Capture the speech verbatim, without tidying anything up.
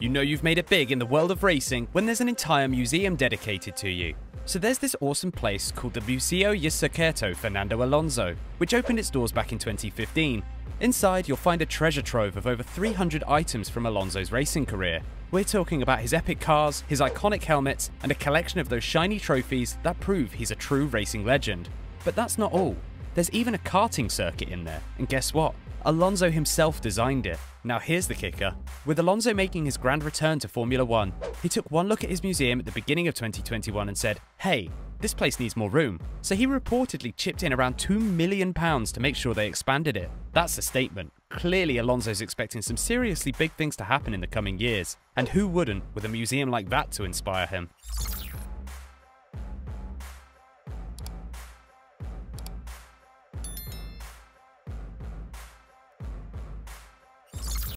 You know you've made it big in the world of racing when there's an entire museum dedicated to you. So there's this awesome place called the Museo y Circuito Fernando Alonso, which opened its doors back in twenty fifteen. Inside, you'll find a treasure trove of over three hundred items from Alonso's racing career. We're talking about his epic cars, his iconic helmets, and a collection of those shiny trophies that prove he's a true racing legend. But that's not all. There's even a karting circuit in there, and guess what? Alonso himself designed it. Now here's the kicker. With Alonso making his grand return to Formula One, he took one look at his museum at the beginning of twenty twenty-one and said, hey, this place needs more room. So he reportedly chipped in around two million pounds to make sure they expanded it. That's a statement. Clearly Alonso's expecting some seriously big things to happen in the coming years. And who wouldn't, with a museum like that to inspire him?